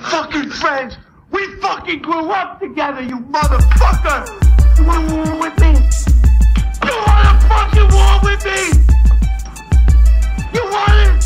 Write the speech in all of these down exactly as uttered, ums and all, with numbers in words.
fucking friends. We fucking grew up together, you motherfucker. You want a war with me? You want a fucking war with me? You want it?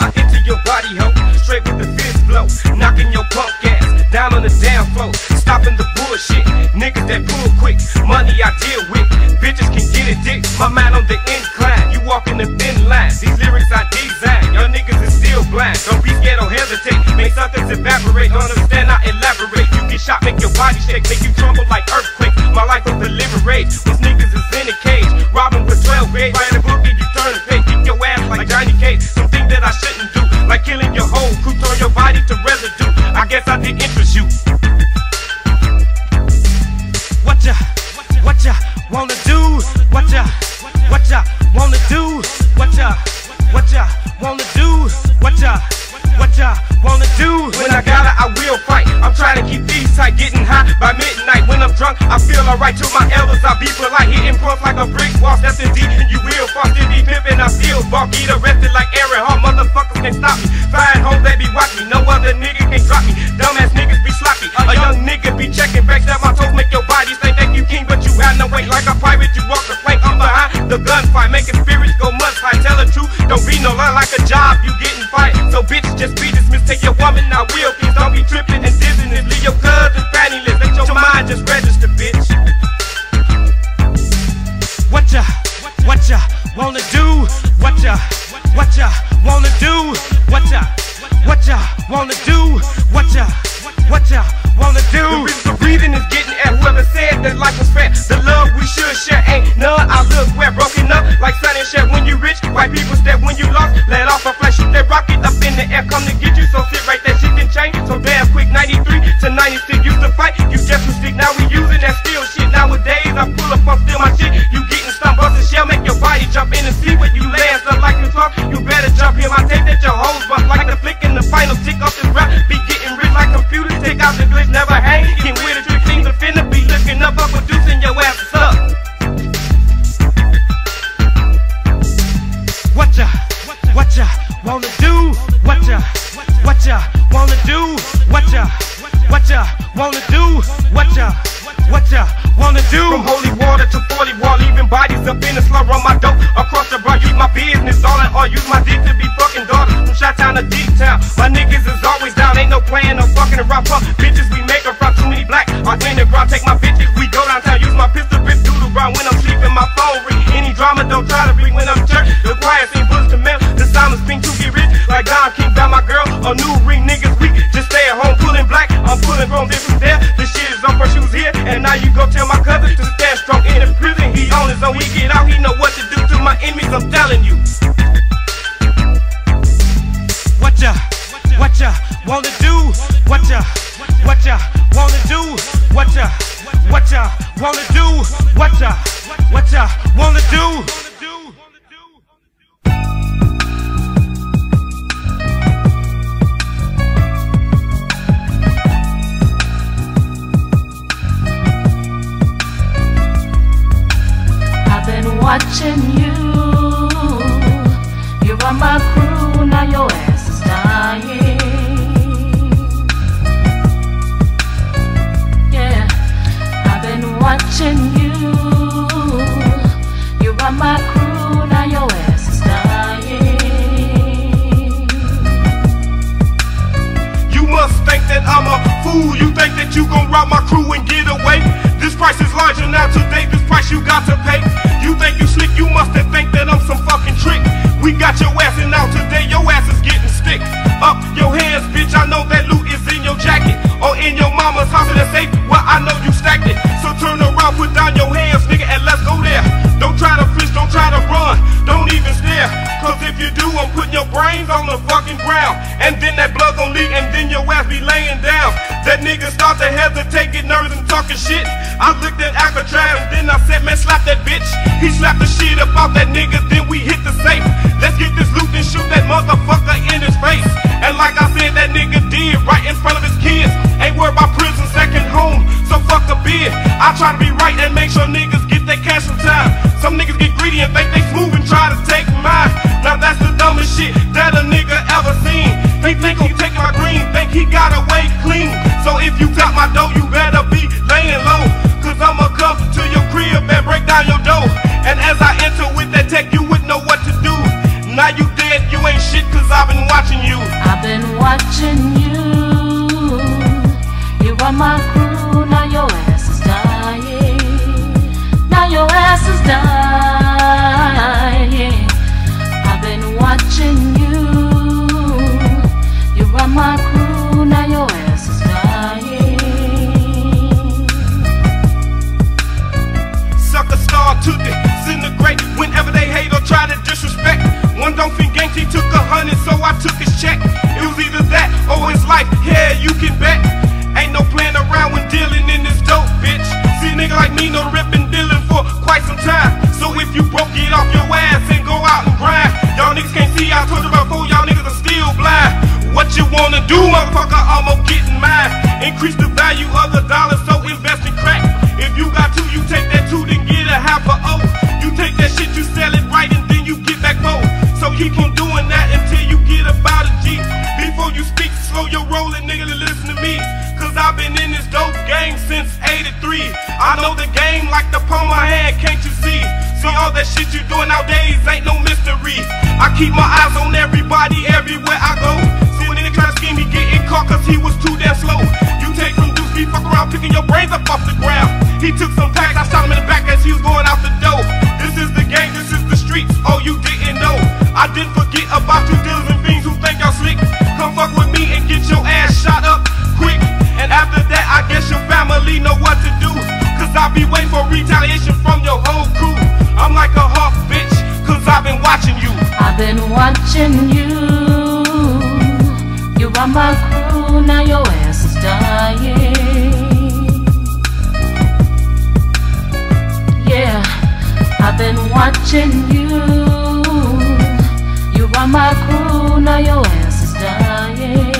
I get to your body, ho, straight with the fist blow, knocking your punk ass down on the down floor, stopping the bullshit, niggas that pull quick, money I deal with, bitches can get a dick, my mind on the incline, you walking the thin lines, these lyrics I design, y'all niggas is still blind, don't be scared, don't hesitate, make something evaporate, don't understand, I elaborate, you get shot, make your body shake, make you tremble like earthquakes, my life will deliberate, these niggas is in a cage, robbing for twelve grades, writing a book and you turn a page, kick your ass like Johnny Cage, some things that I shouldn't do, like killing your whole crew, turn your body to residue, I guess I did interest you. What ya, what ya wanna do? What ya, what ya wanna do? What ya, what ya wanna do? What ya, what ya wanna do? When I gotta, I will fight. I'm trying to keep these tight, getting high by midnight. When I'm drunk, I feel alright. To my elders, I be polite, hitting bumps like a brick wall. Stepping deep, and you will fall. Still be pimping, I feel bulky. Arrested like Aaron Hall. Motherfuckers can't stop me. Flying home, they be watch me. No other nigga can drop me. Dumbass niggas be sloppy. A young nigga be checking back. That my toes make your body say thank you, king, but you have no weight. Like a pirate, you walk the plank. I'm behind the gunfight, making spirits go much high. Tell the truth, don't be no lie. Like a job, you getting fired. So bitch, just be dismissed. Take your woman, I will. Please don't be tripping. And dizziness, leave your cousin penniless. Let your mind just register, bitch. What ya, what ya wanna do? What ya, what ya wanna do? What ya, what ya wanna do? What ya, what ya wanna do? The reason is getting at whoever said that life was fat. The love we should share ain't none. I look wet, broken up like sun and shit. When you rich, white people step when you lost. Let off a flash, shoot that rocket up in the air. Come to get you, so sit right there. Shit didn't change so damn quick. ninety-three to ninety-six used to fight. You just was sick, now we using that steel shit. Nowadays I pull up, I'm still my shit. You getting stumped, busting shell, make your body jump in and see what you land. Stuff like you talk, you better jump in. I tape that your hoes bust like a flick in the final tick off this rap. Be getting rich like computers, take out the glitch, never hang. Get with it, trick things offended, be looking up, up with Duce in your ass is up. What ya, what ya wanna do? What ya, what ya wanna do? What ya, what ya wanna do? What ya, what ya wanna do? From holy water to forty wall, leaving bodies up in the slur on my dope. Across the bar, use my business, all in all, use my dick to be fucking daughters. From Chi-Town to D-Town, my niggas is always down. Ain't no playing, no fucking around. Fuck bitches, we make her from too many black. I clean the ground, take my bitches, we go downtown. Use my pistol, rip through the ground. When I'm sleeping, my phone ring. Any drama, don't try to ring. When I'm church, the choir sing books to mail. The silence ping to get rich, like Don King, got my girl. A new ring, niggas weak, just stay at home, pulling black. I'm pulling grown different there. This shit is on her shoes here, and now you go tell my cousin to stand strong in the prison. He on his own, he get out, he know what to do to my enemies. I'm telling you. What ya, what ya wanna do? What ya, what ya wanna do? What ya, what ya wanna do? What ya, what ya wanna do? Watching you, you are my crew, now your ass is dying. Yeah, I've been watching you, you are my crew, now your ass is dying. You must think that I'm a fool, you think that you gon' rob my crew and get away. This price is larger now today, this price you got to pay. You think you slick, you must've think that I'm some fucking trick. We got your ass and out today, your ass is getting stick. Up your hands, bitch, I know that loot is in your jacket. Or in your mama's house in the safe, well, I know you stacked it. So turn around, put down your hands, nigga, and let's go there. Don't try to fish, don't try to run, don't even stare. Cause if you do, I'm putting your brains on the fucking ground. And then that blood gon' leak, and then your ass be laying down. That nigga start to hesitate, get nervous and talking shit. I looked at Alcatraz, then I said, man, slap that bitch. He slapped the shit up off that nigga, then we hit the safe. Let's get this loot and shoot that motherfucker in his face. And like I said, that nigga did, right in front of his kids. Ain't worried about prison, second home, so fuck a bid. I try to be right and make sure niggas get their cash from time. Some niggas get greedy and think they smooth and try to take mine. Now that's the dumbest shit that a nigga ever seen. 'cause I've been watching you. I've been watching you. You are my crew, now your ass is dying. Now your ass is dying. I've been watching you. You are my crew, now your ass is dying. Sucker star to disintegrate whenever they hate or try to disrespect. One don't think Yankee took a hundred, so I took his check. It was either that or his life, yeah, you can bet. Ain't no playing around when dealing in this dope, bitch. See, nigga like me, no rippin' dealing for quite some time. So if you broke, get off your ass and go out and grind. Y'all niggas can't see, I told you about fool, y'all niggas are still blind. What you wanna do, motherfucker, I'm gonna get in mine. Increase the value of the dollar, so invest in crack. If you got two, you take that two, then get a half a O. You take that shit, you sell it right, and then you get back more. So keep on doing that until you get about a G. Before you speak, slow your rolling, nigga, to listen to me. 'Cause I've been in this dope game since eighty-three. I know the game like the palm of my hand, can't you see? See, all that shit you doing nowadays ain't no mystery. I keep my eyes on everybody, everywhere I go. See, when they try to scheme, he getting caught 'cause he was too damn slow. You take from Duce, he fuck around picking your brains up off the ground. He took some packs, I shot him in the back as he was going out the door. This is the game, this is the streets, oh, you didn't know. I didn't forget about you dealers and fiends who think y'all slick. Come fuck with me and get your ass shot up quick. And after that, I guess your family know what to do. 'Cause I be waiting for retaliation from your whole crew. I'm like a hawk, bitch, 'cause I've been watching you. I've been watching you. You are my crew, now your ass is dying. Yeah, I've been watching you. You are my crew, now your ass is dying.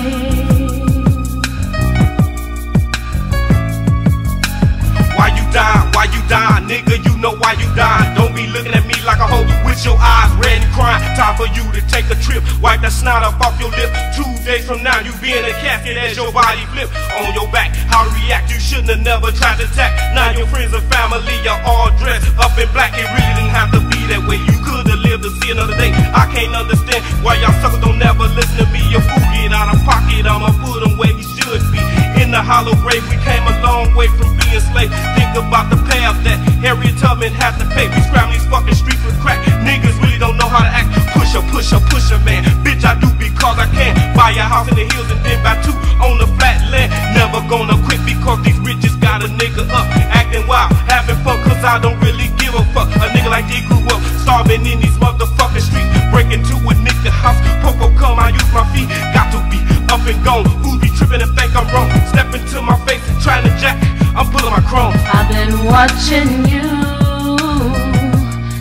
Why you dying? Why you dying? Nigga, you know why you dying. Don't be looking at me like a hoe with your eyes red and crying. Time for you to take a trip, wipe that snot up off your lip. Two days from now, you be in a casket as your body flip. On your back, how to react? You shouldn't have never tried to attack. Now your friends and family are all dressed up in black. It really didn't have to be that way. You could have lived to see another day. I can't understand why y'all suckers don't never listen to me. Your fool get out of pocket, I'ma put him where he should be. In the hollow grave, we came a long way from being slaves. Think about the path that Harriet Tubman had to pay. We scram these fucking streets with crack. Niggas really don't know how to act. Push up, push up, push up, man. Bitch, I do because I can. Buy a house in the hills and then buy two on the flat land. Never gonna quit because these riches got a nigga up. Acting wild, having fun 'cause I don't really give a fuck. A nigga like D grew up starving in these motherfucking streets. Break into a nigga house, popo come, I use my feet. Got to be up and gone, who be tripping and think I'm wrong. Step into my face and trying to jack, I'm pulling my chrome. I've been watching you.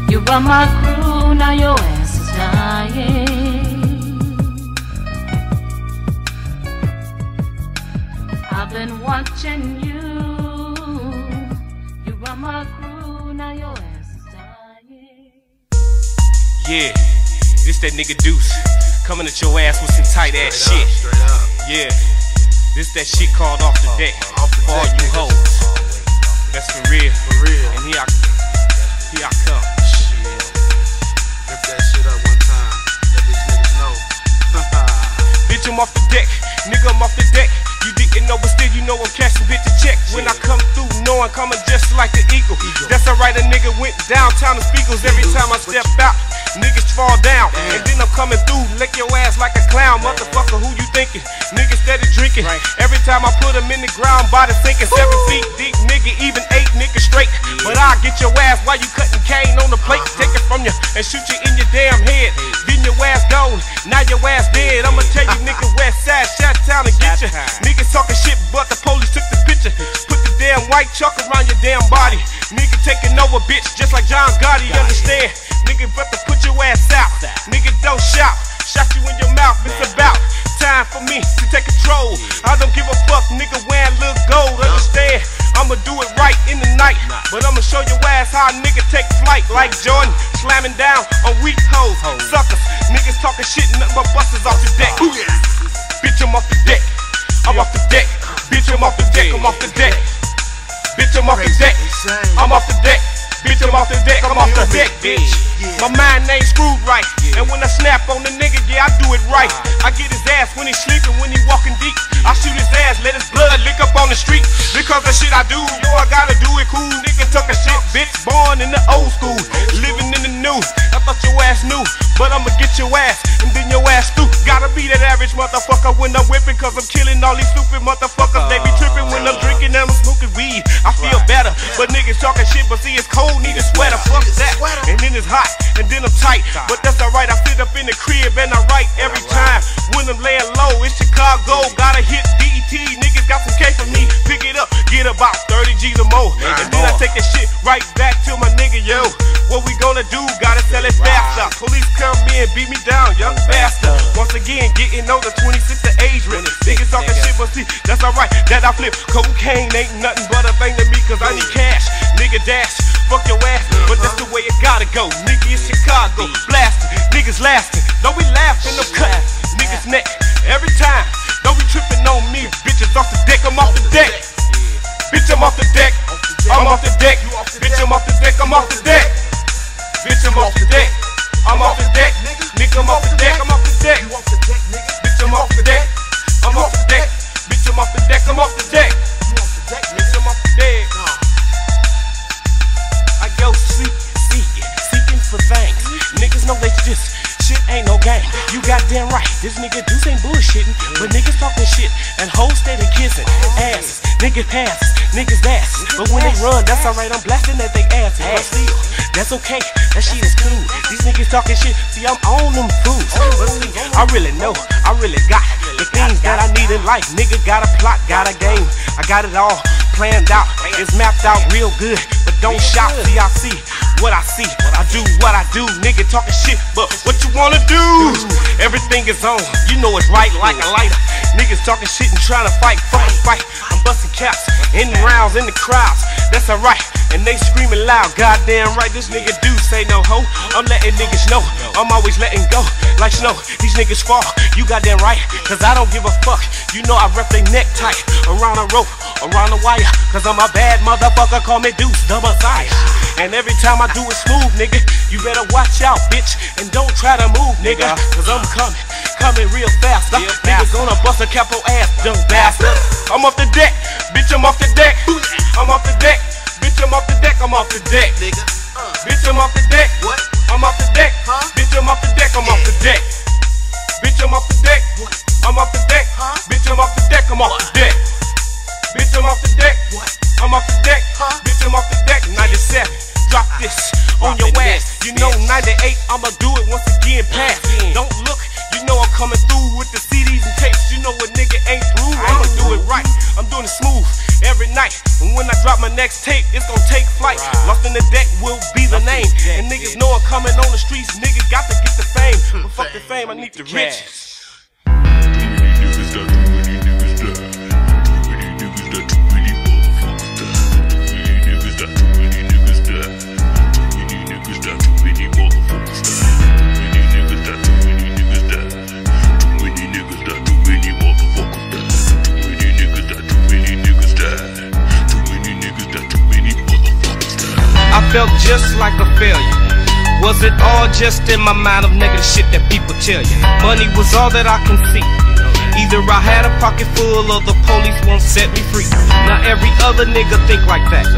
You are my crew, now your ass is dying. I've been watching you. You are my crew, now your ass. Yeah, this that nigga Duce, coming at your ass with some tight ass shit. Yeah, this that shit called Off The Deck, for all you hoes. That's for real, for real. And here I, here I come. Rip that shit up one time, let these niggas know. Bitch, I'm off the deck, nigga, I'm off the deck. You didn't know, but still you know I'm cashing bitch a check. When I come through, knowing coming just like the eagle. That's alright, a nigga went downtown to Spiegels. Every time I step out, niggas fall down. And then I'm coming through, lick your ass like a clown. Motherfucker, who you thinking? Niggas steady drinking. Every time I put them in the ground, body sinking. Seven feet deep, nigga, even eight niggas straight. But I'll get your ass while you cutting cane on the plate. Take it from you and shoot you in your damn head. Then your ass gone, now your ass dead. I'ma tell you, nigga, west side, shot town and get you. Niggas talking shit, but the police took the picture. Put the damn white chalk around your damn body. Nigga taking over, bitch, just like John Gotti. Understand? Nigga, about to put your ass out. Nigga, don't shout. Shot you in your mouth. It's about time for me to take control. I don't give a fuck, nigga, where I look gold. Understand? I'ma do it right in the night. But I'ma show your ass how a nigga take flight. Like Jordan, slamming down on weak hoes. Suckers, niggas talking shit, nothing but busters off the deck. Bitch, I'm off the deck. I'm off the deck, bitch. I'm off the deck. I'm off the deck, bitch. I'm off the deck. I'm off the deck, bitch. bitch, I'm off the deck, I'm off the deck, bitch. My mind ain't screwed right, and when I snap on the nigga, yeah, I do it right. I get his ass when he sleeping, when he walking deep. I shoot his ass, let his blood lick up on the street. Because the shit I do, yo, I gotta do it cool. Nigga took a shit, bitch, born in the old school, living in the new. I thought your ass knew, but I'ma get your ass, and then your ass through. Gotta be that average motherfucker when I'm whipping, cause I'm killing all these stupid motherfuckers. They be tripping when I'm drinking and I'm smoking weed. I feel better, but niggas talking shit, but see it's cold, need a sweater. Fuck that, and then it's hot, and then I'm tight. But that's alright, I sit up in the crib and I write every time. When I'm laying low, it's Chicago, gotta hit D E T. Niggas got some cake for me, pick it up, get about thirty G's or more. And then I take that shit right back to my nigga, yo. What we gonna do, gotta sell it fast out. Police come in, beat me down, young bastard. Once again, getting over twenty-six to age rip. Niggas talking shit, but see, that's alright, that I flip. Cocaine ain't nothing but a thing to me, cause I need cash. Nigga dash, fuck your ass, but that's the way it gotta go. Nigga, it's Chicago, blasting, niggas lasting. Don't be laughing, I'm cutting niggas neck every time. Don't be tripping on me, bitches off the deck, I'm off the deck. Bitch, I'm off the deck, I'm off the deck. Bitch, I'm off the deck, I'm off the deck. Bitch, I'm off the deck. I'm off the deck, nigga, I'm off the deck, I'm off the deck. You off the deck, nigga, bitch, I'm off the deck. I'm off the deck, bitch, I'm off the deck, I'm off the deck. You off the deck, bitch, I'm off the deck. I go seek, seeking, seeking for things. Niggas know they just shit ain't no game. You goddamn right, this nigga Duce ain't bullshitting, but niggas talking shit and hoes steady kissing ass. Niggas pass, niggas dash, but when they run, that's alright, I'm blasting at they asses. But still, that's okay, that shit is cool. These niggas talking shit, see I'm on them fools. But see, I really know, I really got the things that I need in life. Nigga got a plot, got a game, I got it all planned out. It's mapped out real good, but don't shout, see I see what I see, I do what I do. Nigga talking shit, but what you wanna do? Everything is on, you know it's right like a lighter. Niggas talking shit and trying to fight, fucking fight. I'm busting caps, in rounds, in the crowds, that's alright. And they screaming loud, goddamn right, this nigga Duce ain't no hoe. I'm letting niggas know, I'm always letting go like snow. These niggas fall, you goddamn right, cause I don't give a fuck. You know I rep they neck tight, around a rope, around a wire, cause I'm a bad motherfucker, call me Duce, the Messiah. And every time I do it smooth, nigga, you better watch out, bitch, and don't try to move, nigga, cause I'm coming, coming real fast. Nigga gonna bust a capo ass, dumb bastard. I'm off the deck, bitch, I'm off the deck. I'm off the deck. Bitch, I'm off the deck, I'm off the deck, nigga. Uh, bitch, I'm off the deck. What? I'm off the deck, huh? Bitch, I'm off the deck, I'm yeah. off the deck. Bitch, I'm off the deck. What? I'm off the deck, huh? Bitch, I'm off the deck, I'm off the deck. Bitch, I'm off the deck. What? I'm off the deck, huh? Bitch, I'm off the deck. ninety-seven, drop this on your ass. You know ninety-eight, I'ma do it once again, pass. Don't look, you know I'm coming through with the C Ds and tapes. You know a nigga ain't through, I'ma do it right. I'm doing it smooth every night, and when I drop my next tape, it's gonna take flight. Lost in the deck will be the name, and niggas know I'm coming on the streets. Niggas got to get the fame, but fuck the fame, I need the riches. Felt just like a failure. Was it all just in my mind of negative shit that people tell you? Money was all that I can see. Either I had a pocket full or the police won't set me free. Now every other nigga think like that,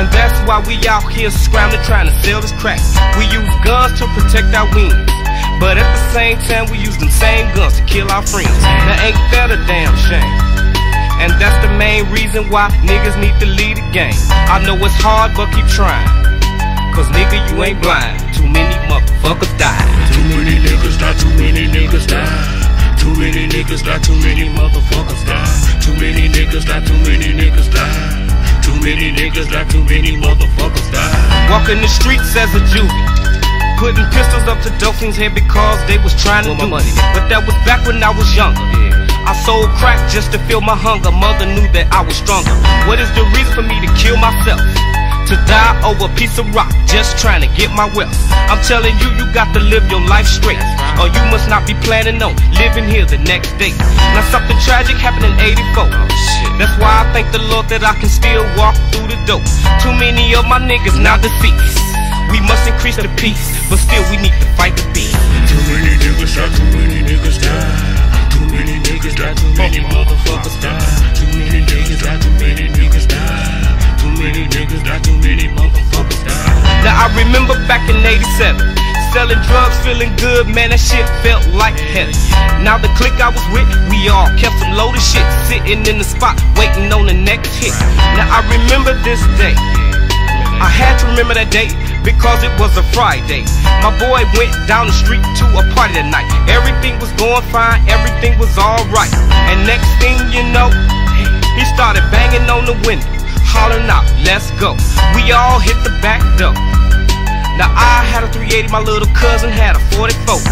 and that's why we out here scrambling trying to sell this crack. We use guns to protect our wings, but at the same time we use them same guns to kill our friends. Now ain't that a damn shame? And that's the main reason why niggas need to lead the game. I know it's hard, but keep trying, cause nigga, you ain't blind. Too many motherfuckers die. Too many niggas die, too many niggas die. Too many niggas die, too many motherfuckers die. Too many niggas die, too many niggas die. Too many niggas die, too many motherfuckers die. Walking the streets as a juvie, putting pistols up to dope fiends' head because they was trying to do money. But that was back when I was younger. I sold crack just to feel my hunger. Mother knew that I was stronger. What is the reason for me to kill myself? to die over a piece of rock, just trying to get my wealth. I'm telling you, you got to live your life straight, or you must not be planning on living here the next day. Now something tragic happened in eighty-four. That's why I thank the Lord that I can still walk through the door. Too many of my niggas now deceased. We must increase the peace, but still we need to fight the beat. Too many niggas shot, too many niggas died. Too many niggas die, too many motherfuckers die. Too many niggas die, too many niggas die. Too many niggas die, too many motherfuckers die. Now I remember back in eighty-seven, selling drugs, feeling good, man, that shit felt like heaven. Now the clique I was with, we all kept some loaded shit, sitting in the spot, waiting on the next hit. Now I remember this day, I had to remember that day, because it was a Friday. My boy went down the street to a party that night. Everything was going fine, everything was alright. And next thing you know, he started banging on the window, hollering out, let's go. We all hit the back door. Now I had a three eighty, my little cousin had a forty-four.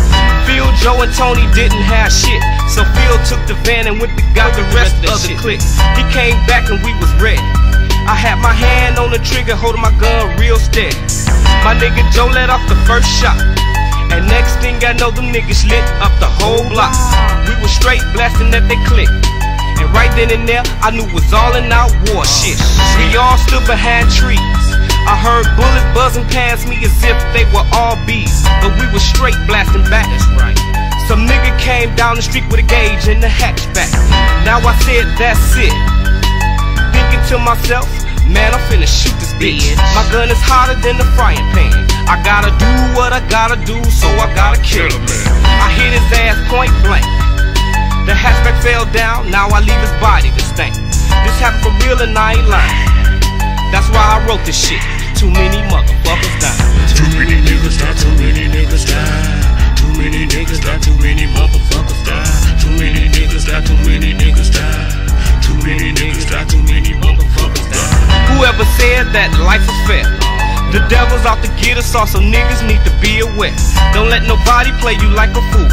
Phil, Joe, and Tony didn't have shit, so Phil took the van and went to got the rest of the clique. He came back and we was ready. I had my hand on the trigger, holding my gun real steady. My nigga Joe let off the first shot, and next thing I know, them niggas lit up the whole block. We was straight blasting at they click, and right then and there, I knew it was all in out war shit. We all stood behind trees. I heard bullets buzzing past me as if they were all bees, but we was straight blasting back. Some nigga came down the street with a gauge in the hatchback. Now I said, that's it. Thinking to myself, man, I'm finna shoot this bitch. My gun is hotter than the frying pan. I gotta do what I gotta do, so I gotta kill him, man. I hit his ass point blank. The hatchback fell down, now I leave his body to stink. This happened for real and I ain't lying. That's why I wrote this shit. Too many motherfuckers die. Too many niggas die, too many niggas die. Too many niggas die, too many motherfuckers die. Too many niggas die, too many niggas die. Too many niggas die, too many motherfuckers die. Whoever said that life is fair, the devil's out to get us all, so niggas need to be aware. Don't let nobody play you like a fool.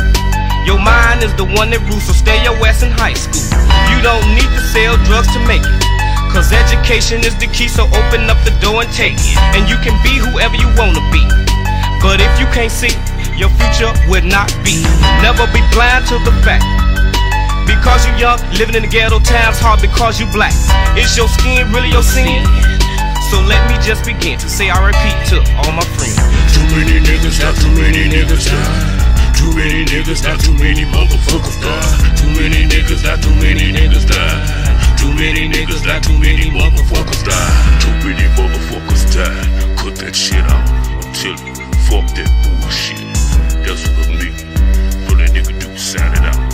Your mind is the one that rules, so stay your ass in high school. You don't need to sell drugs to make it, cause education is the key, so open up the door and take it. And you can be whoever you wanna be, but if you can't see, your future will not be. Never be blind to the fact, because you young, living in the ghetto, time's hard because you black. Is your skin really your sin? So let me just begin to say R I P to all my friends. Too many niggas die, too many niggas die. Too many niggas die, too many motherfuckers die. Too many niggas die, too many niggas die. Too many niggas die, too many motherfuckers die. Too many motherfuckers die. Cut that shit out, I'm telling you, fuck that bullshit. That's what me, for that nigga Duce signing out.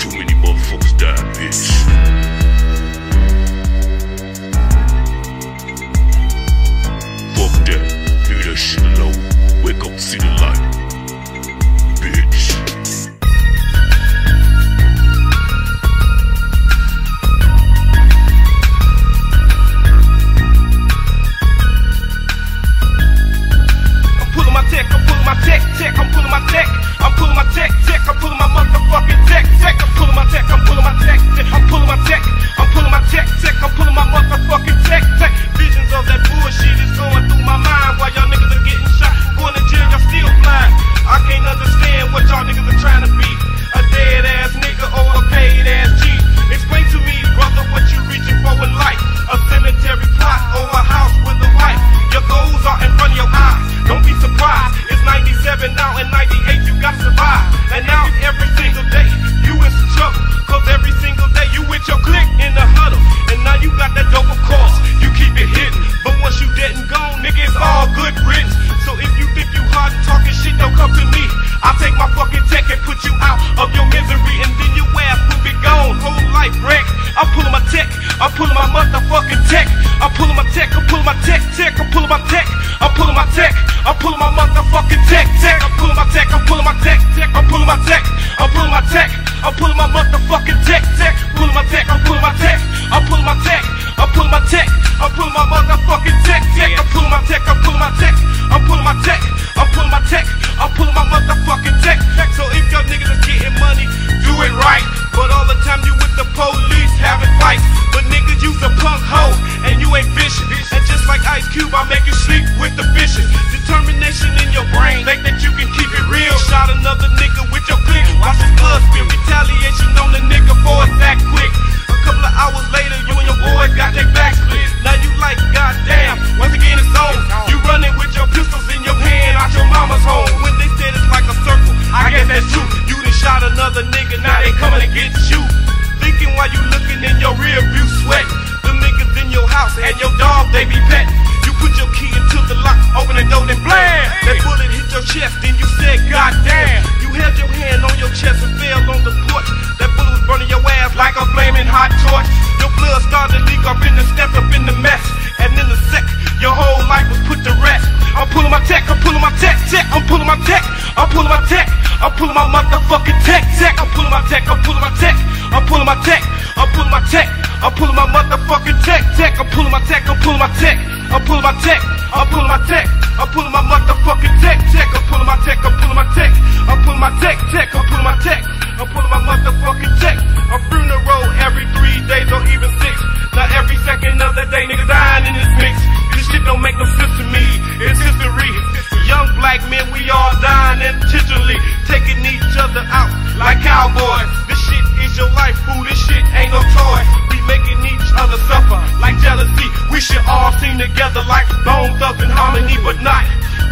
Too many motherfuckers die, bitch. Fuck that, leave that shit alone. Wake up, see the light. Cuba, think that you can keep it real. Shot another nigga with your click. Watch the blood spill. Retaliation on the nigga for it that quick. A couple of hours later, you and your boy got their back split. Now you like, goddamn, once again it's on. You running with your pistols in your hand out your mama's home. When they said it's like a circle, I guess that's true. You done shot another nigga, now they coming to get you. Thinking while you looking in your rear view sweat. Them niggas in your house and your dog, they be pet. Put your key into the lock, open the door, then blam! That bullet hit your chest, then you said, God damn! You held your hand on your chest and fell on the porch. That bullet was burning your ass like a flaming hot torch. Your blood started to leak up in the steps, up in the mess. And in a sec, your whole life was put to rest. I'm pulling my tech, I'm pulling my tech, tech. I'm pulling my tech, I'm pulling my tech. I'm pulling my motherfucking tech, tech. I'm pulling my tech, I'm pulling my tech. I'm pulling my tech, I'm pulling my tech. I'm pulling my motherfucking tech, tech. I'm pulling my tech, I'm pulling my tech. I'm pulling my tech, I'm pulling my tech, I'm pulling my motherfucking tech, tech, I'm pulling my tech, I'm pulling my tech, I'm pulling my tech, tech, I'm pulling my tech, I'm pulling my motherfucking tech. A funeral every three days or even six. Now every second of the day, niggas dying in this mix. This shit don't make no sense to me, it's history. Young black men, we all dying intentionally, taking each other out like cowboys. This shit is your life, fool, this shit ain't no toy. We making each other suffer like jealousy. We should all seem together like bones up in harmony, but not.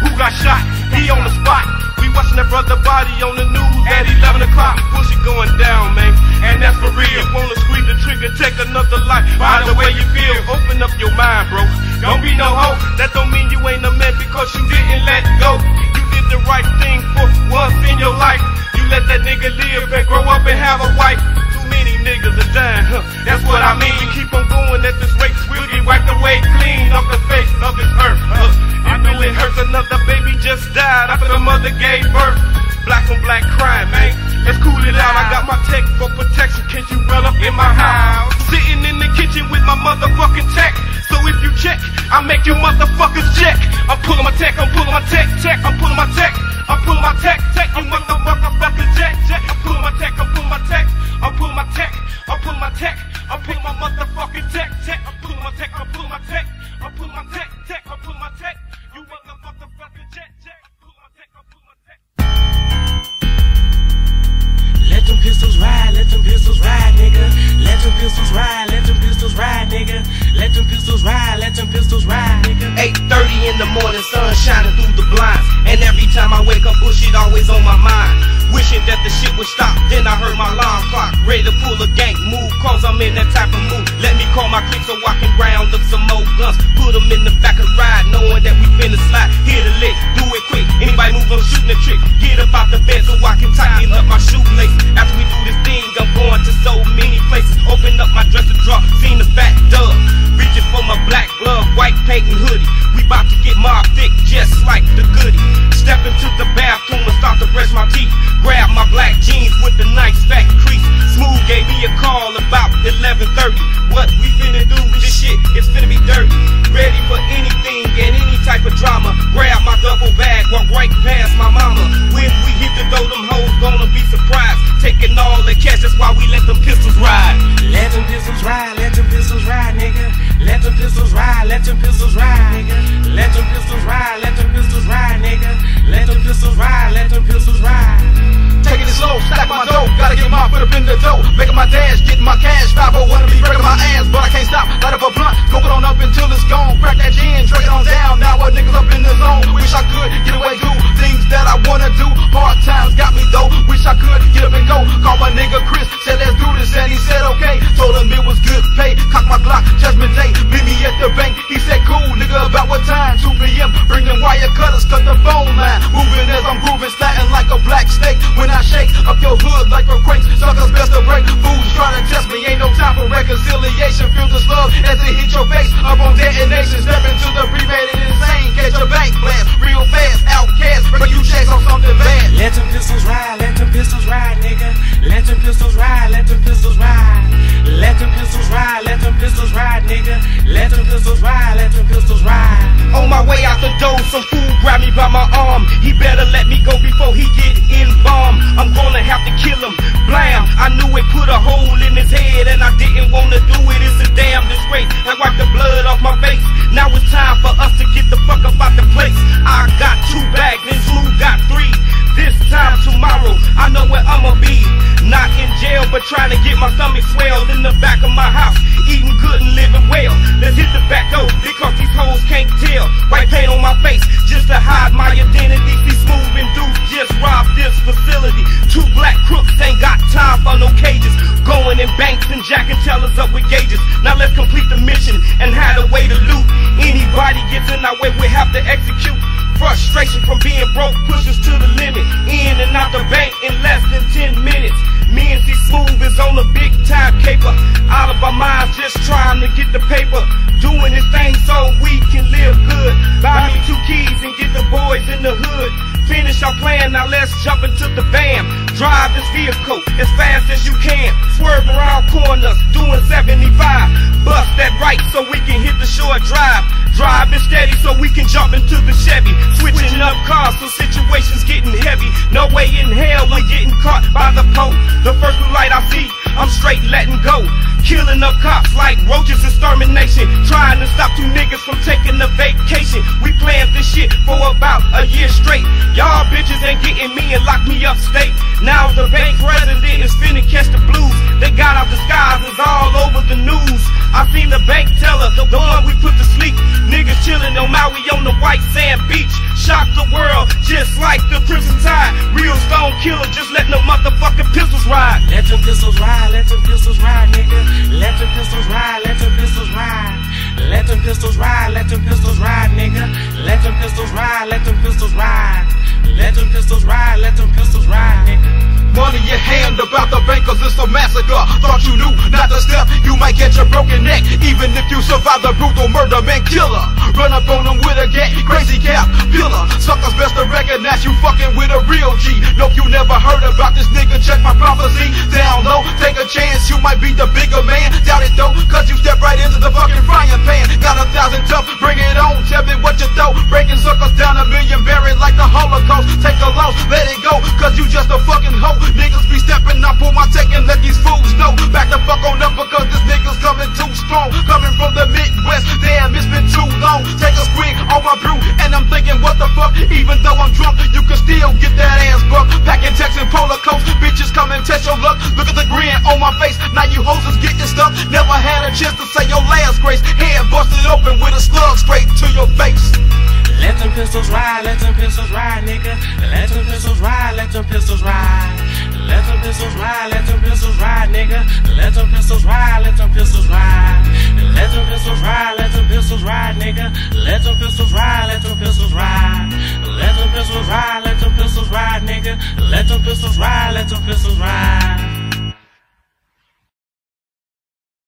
Who got shot? He on the spot. We watching that brother body on the news at eleven o'clock. Bullshit going down, man, and that's for real. You wanna squeeze the trigger, take another life. By the way you feel, open up your mind, bro. Don't be no hoe. That don't mean you ain't a man because you didn't let go. You did the right thing for once in your life. You let that nigga live and grow up and have a wife. Many niggas are dying, huh, that's what I mean. We keep on going at this rate, we'll get wiped away clean off the face of this earth, huh. It really hurts, another baby just died after the mother gave birth. Black on black crime, man, let's cool it out. I got my tech for protection, can't you run up in my house? Sitting in the kitchen with my motherfucking tech. So if you check, I make you motherfuckers check. I'm pulling my tech, I'm pulling my tech, tech. I'm pulling my tech, I'm pulling my tech, tech. You motherfuckers check, check. I'm pulling my tech, I'm pulling my tech. I'm pulling my tech, I'm pulling my tech, I'm pulling my motherfucking tech, tech. I'm pulling my tech, I'm pulling my tech, I'm pulling my tech, tech. I'm pulling my tech, you motherfucking check, check. I'm pulling my tech, I'm pulling my tech. Let them pistols ride, let them pistols ride, nigga. Let them pistols ride, let them pistols ride, nigga. Let them pistols ride, let them pistols ride, nigga. eight thirty in the morning, sun shining through the blinds. And every time I wake up, bullshit always on my mind. Wishing that the shit would stop, then I heard my alarm clock. Ready to pull a gang move, cause I'm in that type of mood. Let me call my clique so I can round up some more guns. Put them in the back of the ride, knowing that we finna slide. Hit a lick, do it quick. Anybody move, I'm shooting a trick. Get up out the bed so I can tighten up my shoelace. After we do this thing, I'm going to so many places. Open up my dresser drawer, seen the fat dub. Reaching for my black glove, white patent hoodie. We bout to get mob thick, just like the goodie. Step into the bathroom and start to brush my teeth. Grab my black jeans with the nice fat crease. Smooth gave me a call about eleven thirty. What we finna do, this shit is finna be dirty. Ready for anything and any type of drama. Grab my duffel bag, walk right past my mama. When we hit the door, them hoes gonna be surprised. Taking all the cash, that's why we let them pistols ride. Let them pistols ride, let them pistols ride, nigga. Let them pistols ride, let them pistols ride, nigga. Let them pistols ride, let them pistols ride, nigga. Let them pistols ride, let them pistols ride. Taking it slow, stack my dough, gotta get my foot up in the dough. Making my dash, getting my cash, five oh one to be breaking my ass. But I can't stop, light up a blunt, going on up until it's gone. Crack that gin, drink it on down, now a niggas up in the zone. Wish I could get away, do things that I wanna do. Hard times got me though, wish I could get up and go. Call my nigga Chris, said let's do this, and he said okay. Told him it was good pay, cock my Glock, judgment day. Meet me at the bank, he said cool, nigga about what time? two p m, bring them wire cutters, cut the phone line. Moving as I'm grooving, sliding like a black snake. When I shake up your hood like a quake, suckers best to break. Fools try to test me, ain't no time for reconciliation. Feel the slug as it hit your face, up on detonation. Step into the remade and insane, catch your bank blast. Real fast, outcast, break you checks on something bad. Let them pistols ride, let them pistols ride, nigga. Let them pistols ride, let them pistols ride. Let them pistols ride, let them pistols ride, nigga. Let them pistols ride, let them pistols ride. On my way out the door, some fool grabbed me by my arm. He better let me go before he get embalmed. I'm gonna have to kill him, blam. I knew it put a hole in his head and I didn't wanna do it. It's a damn disgrace and wipe the blood off my face. Now it's time for us to get the fuck up out the place. I got two bags and Drew got three. This time tomorrow, I know where I'ma be. Not in jail, but trying to get my stomach swelled in the back of my house, eating good and living well. Let's hit the back door because these hoes can't tell. White paint on my face just to hide my identity. See, Smooth and Duce just robbed this facility. Two black crooks ain't got time for no cages. Going in banks and jacking tellers up with gauges. Now let's complete the mission and hide a way to loot. Anybody gets in our way, we have to execute. Frustration from being broke pushes to the limit. In and out the bank in less than ten minutes. Me and C Smooth is on a big time caper. Out of our minds just trying to get the paper. Doing this thing so we can live good. Buy me two keys and get the boys in the hood. Finish our plan, now let's jump into the van. Drive this vehicle as fast as you can. Swerve around corners, doing seventy-five. Bust that right so we can hit the short drive. Driving steady so we can jump into the Chevy. Switching up cars so situations getting heavy. No way in hell we're getting caught by the Pope. The first blue light I see, I'm straight letting go. Killing up cops like roaches, extermination. Trying to stop two niggas from taking a vacation. We planned this shit for about a year straight. Y'all bitches ain't getting me and locked me up state. Now the bank president is finna catch the blues. They got our disguises all over the news. I seen the bank teller, the one we put to sleep. Niggas chillin' on Maui on the white sand beach. Shock the world just like the Crimson Tide. Real stone killer, just let no motherfucking pistols ride. Let your pistols ride, let your pistols ride, nigga. Let your pistols ride, let your pistols ride. Let your pistols ride, let your pistols ride, nigga. Let your pistols ride, let your pistols ride. Let your pistols ride, let your pistols ride, nigga. Money in hand about the bank, cause it's a massacre. Thought you knew not to step, you might get your broken neck. Even if you survive the brutal murder man killer. Run up on them with a gat, crazy cap, pillar. Suckers best to recognize you fucking with a real G. Nope, you never heard about this nigga, check my prophecy. Down low, take a chance, you might be the bigger man. Doubt it though, cause you step right into the fucking frying pan. Got a thousand tough, bring it on, tell me what you throw. Breaking suckers down a million, buried like the Holocaust. Take a loss, let it go, cause you just a fucking hoe. Niggas be stepping, I pull my tech and let these fools know. Back the fuck on up because this nigga's coming too strong. Coming from the Midwest, damn it's been too long. Take a swig on my brew and I'm thinking what the fuck. Even though I'm drunk, you can still get that ass buck. Packing Texan polar coats, bitches come and test your luck. Look at the grin on my face, now you hoes is getting stuck. Never had a chance to say your last grace. Head busted open with a slug straight to your face. Let them pistols ride, let them pistols ride, nigga. Let them pistols ride, let them pistols ride. Let them pistols ride, let them pistols ride, nigga. Let them pistols ride, let them pistols ride. Let them pistols ride, let them pistols ride, nigga. Let them pistols ride, let them pistols ride. Let them pistols ride, let them pistols ride, nigga. Let them pistols ride, let them pistols ride.